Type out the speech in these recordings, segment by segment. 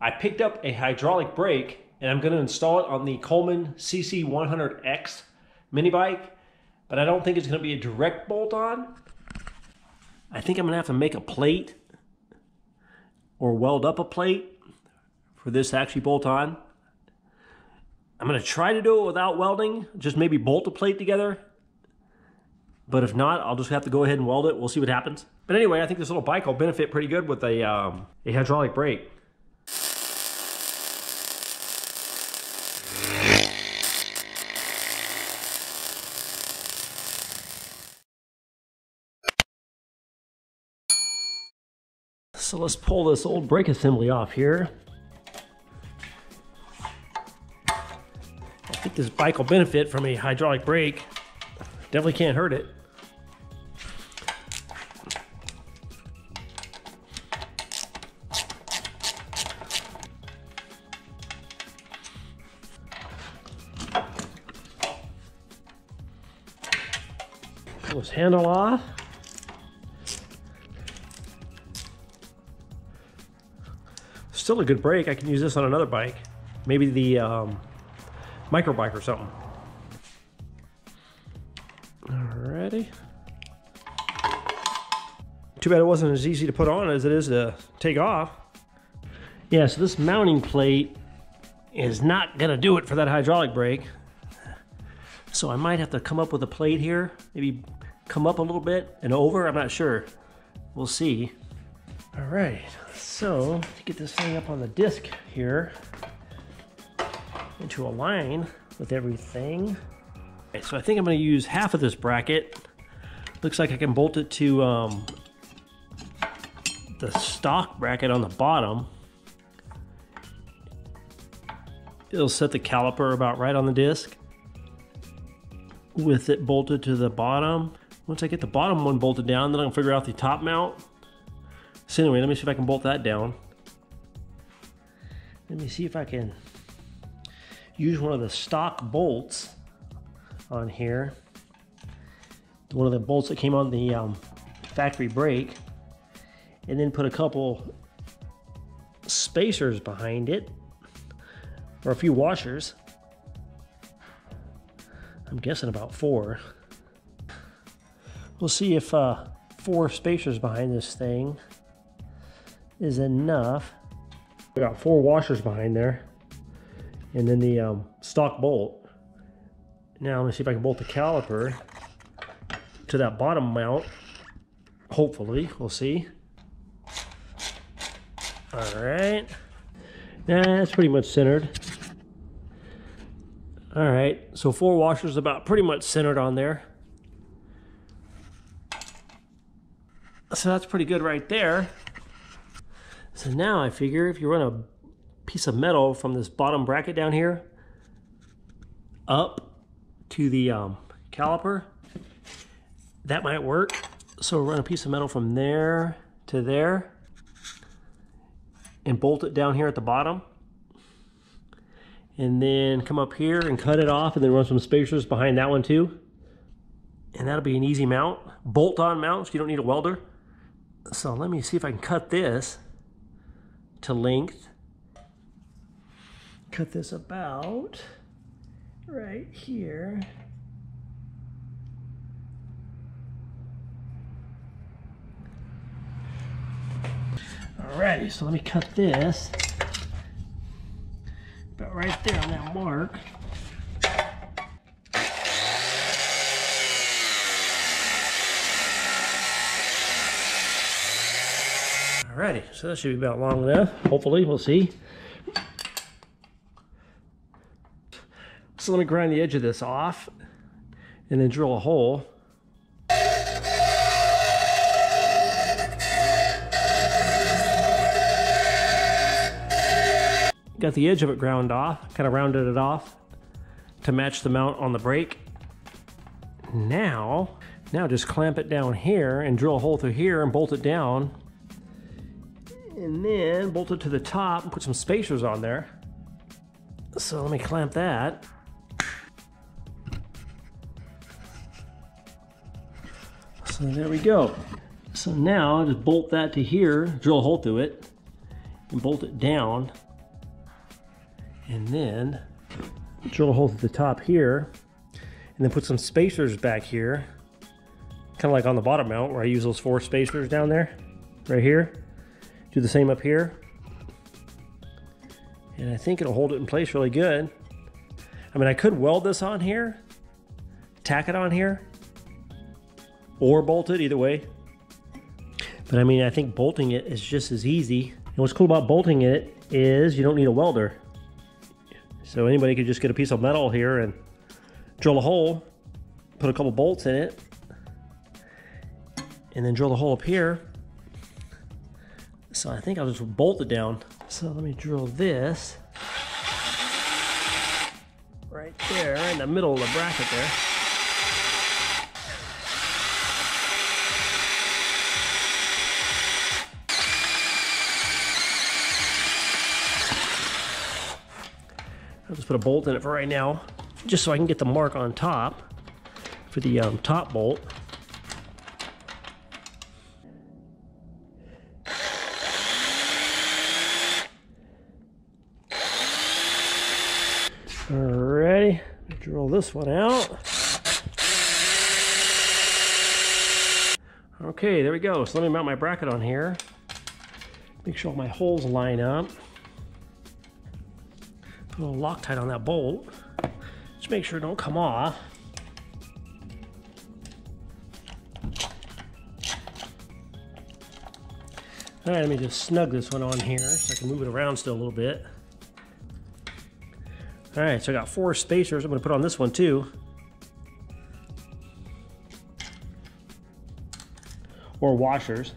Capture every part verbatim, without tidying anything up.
I picked up a hydraulic brake and I'm going to install it on the Coleman C C one hundred X mini bike, but I don't think it's going to be a direct bolt on. I think I'm going to have to make a plate or weld up a plate for this to actually bolt on. I'm going to try to do it without welding, just maybe bolt a plate together. But if not, I'll just have to go ahead and weld it. We'll see what happens. But anyway, I think this little bike will benefit pretty good with a, um, a hydraulic brake. So let's pull this old brake assembly off here. I think this bike will benefit from a hydraulic brake. Definitely can't hurt it. Pull this handle off. Still a good brake. I can use this on another bike. Maybe the um, micro bike or something. Alrighty. Too bad it wasn't as easy to put on as it is to take off. Yeah, so this mounting plate is not gonna do it for that hydraulic brake. So I might have to come up with a plate here. Maybe come up a little bit and over, I'm not sure. We'll see. Alright, so to get this thing up on the disc here and to align with everything. Okay, so I think I'm going to use half of this bracket. Looks like I can bolt it to um, the stock bracket on the bottom. It'll set the caliper about right on the disc with it bolted to the bottom. Once I get the bottom one bolted down, then I can figure out the top mount. So anyway, let me see if I can bolt that down. Let me see if I can use one of the stock bolts on here. One of the bolts that came on the um, factory brake. And then put a couple spacers behind it. Or a few washers. I'm guessing about four. We'll see if uh, four spacers behind this thing is enough. We got four washers behind there, and then the um, stock bolt. Now let me see if I can bolt the caliper to that bottom mount. Hopefully, we'll see. All right, nah, that's pretty much centered. All right, so four washers about pretty much centered on there. So that's pretty good right there. So now I figure if you run a piece of metal from this bottom bracket down here up to the um, caliper, that might work. So run a piece of metal from there to there and bolt it down here at the bottom. And then come up here and cut it off and then run some spacers behind that one too. And that'll be an easy mount. Bolt on mounts, you don't need a welder. So let me see if I can cut this to length. Cut this about right here. Alrighty, so let me cut this about right there on that mark. Alrighty, so that should be about long enough. Hopefully, we'll see. So let me grind the edge of this off and then drill a hole. Got the edge of it ground off, kind of rounded it off to match the mount on the brake. Now, now just clamp it down here and drill a hole through here and bolt it down. And then bolt it to the top and put some spacers on there. So let me clamp that. So there we go. So now just bolt that to here, drill a hole through it, and bolt it down, and then drill a hole through the top here, and then put some spacers back here, kind of like on the bottom mount where I use those four spacers down there, right here. Do the same up here, and I think it'll hold it in place really good. I mean, I could weld this on here, tack it on here, or bolt it, either way. But I mean, I think bolting it is just as easy. And what's cool about bolting it is you don't need a welder. So anybody could just get a piece of metal here and drill a hole, put a couple bolts in it, and then drill the hole up here. So I think I'll just bolt it down. So let me drill this right there, right in the middle of the bracket there. I'll just put a bolt in it for right now, just so I can get the mark on top for the um, top bolt. Alrighty, drill this one out. Okay, there we go. So let me mount my bracket on here. Make sure all my holes line up. Put a little Loctite on that bolt. Just make sure it don't come off. Alright, let me just snug this one on here so I can move it around still a little bit. All right, so I got four spacers. I'm gonna put on this one too. Or washers.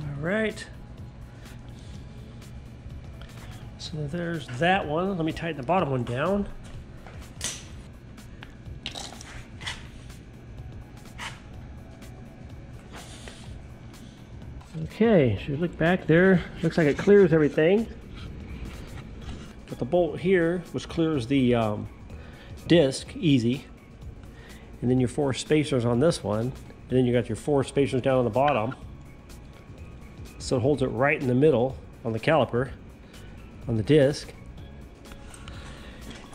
All right. So there's that one. Let me tighten the bottom one down. Okay, so you look back there, looks like it clears everything. Got the bolt here, which clears the um, disc easy. And then your four spacers on this one. And then you got your four spacers down on the bottom. So it holds it right in the middle on the caliper, on the disc.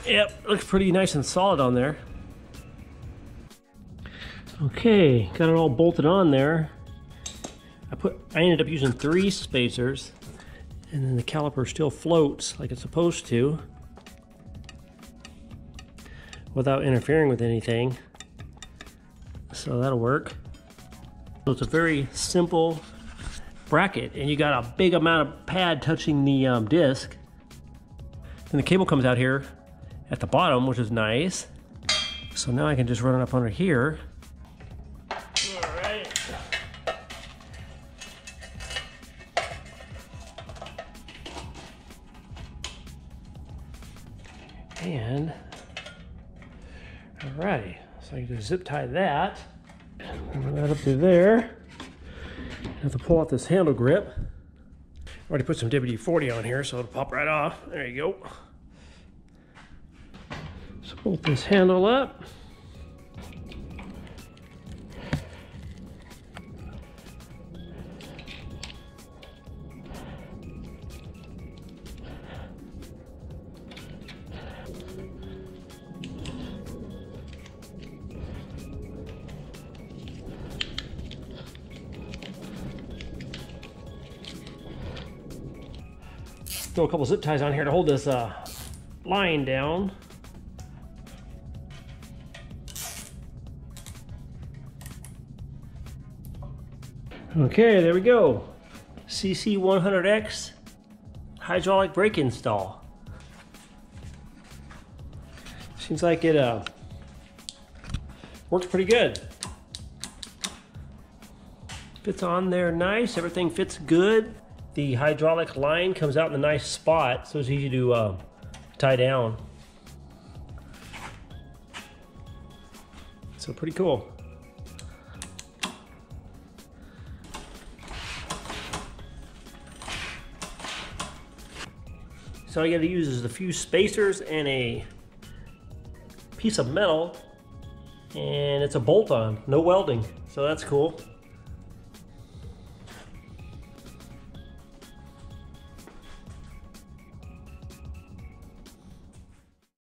Yep, looks pretty nice and solid on there. Okay, got it all bolted on there. I put, I ended up using three spacers, and then the caliper still floats like it's supposed to without interfering with anything. So that'll work. So it's a very simple bracket, and you got a big amount of pad touching the um, disc. Then the cable comes out here at the bottom, which is nice. So now I can just run it up under here. And, alrighty, so I can just zip tie that, run that up through there. I have to pull out this handle grip. I already put some W D forty on here, so it'll pop right off. There you go. So bolt this handle up. Throw a couple zip ties on here to hold this uh, line down. Okay, there we go. C C one hundred X hydraulic brake install. Seems like it uh, works pretty good. Fits on there nice, everything fits good. The hydraulic line comes out in a nice spot, so it's easy to uh, tie down. So pretty cool. So all you got to use is a few spacers and a piece of metal, and it's a bolt-on, no welding, so that's cool.